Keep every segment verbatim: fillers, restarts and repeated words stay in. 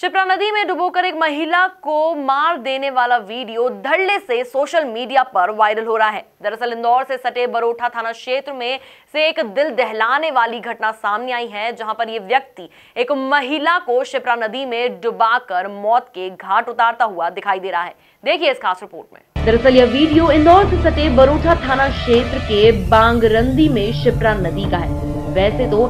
शिप्रा नदी में डुबोकर एक महिला को मार देने वाला वीडियो धड़ल्ले से सोशल मीडिया पर वायरल हो रहा है। दरअसल इंदौर से सटे बरोठा थाना क्षेत्र में से एक दिल दहलाने वाली घटना सामने आई है, जहां पर यह व्यक्ति एक महिला को शिप्रा नदी में डुबाकर मौत के घाट उतारता हुआ दिखाई दे रहा है। देखिए इस खास रिपोर्ट में। दरअसल यह वीडियो इंदौर से सटे बरोठा थाना क्षेत्र के बांगरंदी में शिप्रा नदी का है। वैसे तो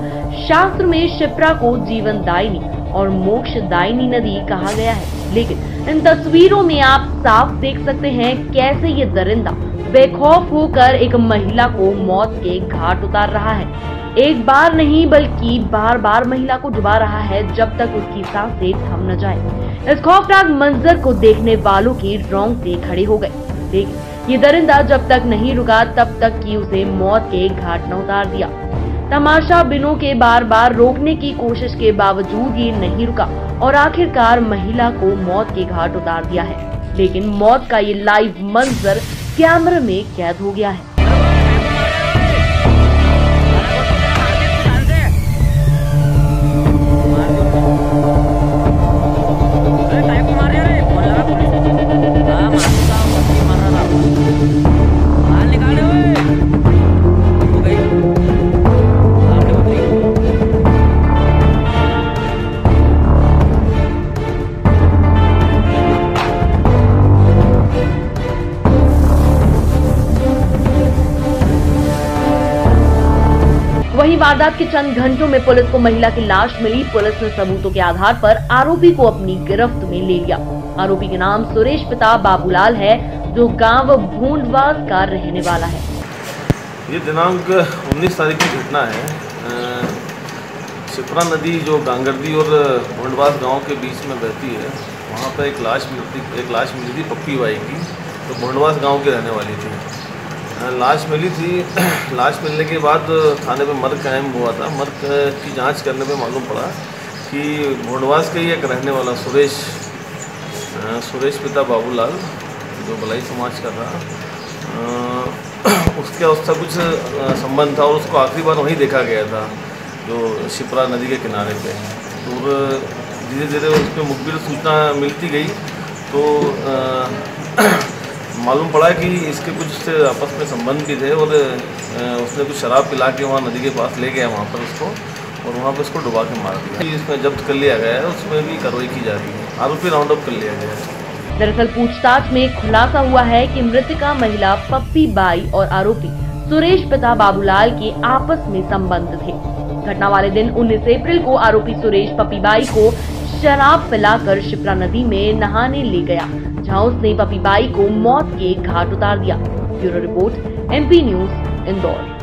शास्त्र में शिप्रा को जीवन दायिनी और मोक्ष दायिनी नदी कहा गया है, लेकिन इन तस्वीरों में आप साफ देख सकते हैं कैसे ये दरिंदा बेखौफ होकर एक महिला को मौत के घाट उतार रहा है। एक बार नहीं बल्कि बार बार महिला को डुबा रहा है, जब तक उसकी सांसें थम न जाए। इस खौफनाक मंजर को देखने वालों की रोंगटे खड़े हो गए। लेकिन ये दरिंदा जब तक नहीं रुका, तब तक कि उसे मौत के घाट न उतार दिया। तमाशा बिनों के बार बार रोकने की कोशिश के बावजूद ये नहीं रुका और आखिरकार महिला को मौत के घाट उतार दिया है। लेकिन मौत का ये लाइव मंजर कैमरे में कैद हो गया है। वहीं वारदात के चंद घंटों में पुलिस को महिला की लाश मिली। पुलिस ने सबूतों के आधार पर आरोपी को अपनी गिरफ्त में ले लिया। आरोपी के नाम सुरेश पिता बाबूलाल है, जो गांव भूड़वास का रहने वाला है। ये दिनांक उन्नीस तारीख की घटना है। शिप्रा नदी जो गांगरदी और भूड़वास गांव के बीच में बहती है, वहाँ पर एक लाश मिली एक लाश मिली थी पप्पी बाई की, तो भूड़वास गाँव की रहने वाली थी। लाश मिली थी। लाश मिलने के बाद थाने पे मर्ग कायम हुआ था। मर्ग की जांच करने पे मालूम पड़ा कि भूड़वास के ही एक रहने वाला सुरेश सुरेश पिता बाबूलाल, जो भलाई समाज का था, उसके उसका कुछ संबंध था और उसको आखिरी बार वहीं देखा गया था, जो शिप्रा नदी के किनारे पे। और धीरे धीरे उस पर मुखबिर सूचना मिलती गई तो मालूम पड़ा कि इसके कुछ आपस में संबंध भी थे और उसने कुछ शराब पिला के वहाँ नदी के पास ले गया, वहाँ पर उसको और वहाँ पर उसको डुबा के मार दिया। इसमें जब्त कर लिया गया है, उसमें भी कार्रवाई की जा रही है। आरोपी राउंड अप कर लिया गया है। दरअसल पूछताछ में खुलासा हुआ है कि मृतका महिला पप्पी बाई और आरोपी सुरेश पिता बाबूलाल के आपस में संबंध थे। घटना वाले दिन उन्नीस अप्रैल को आरोपी सुरेश पप्पी बाई को शराब पिलाकर शिप्रा नदी में नहाने ले गया, जहां उसने पप्पी बाई को मौत के घाट उतार दिया। Bureau report MP news Indore.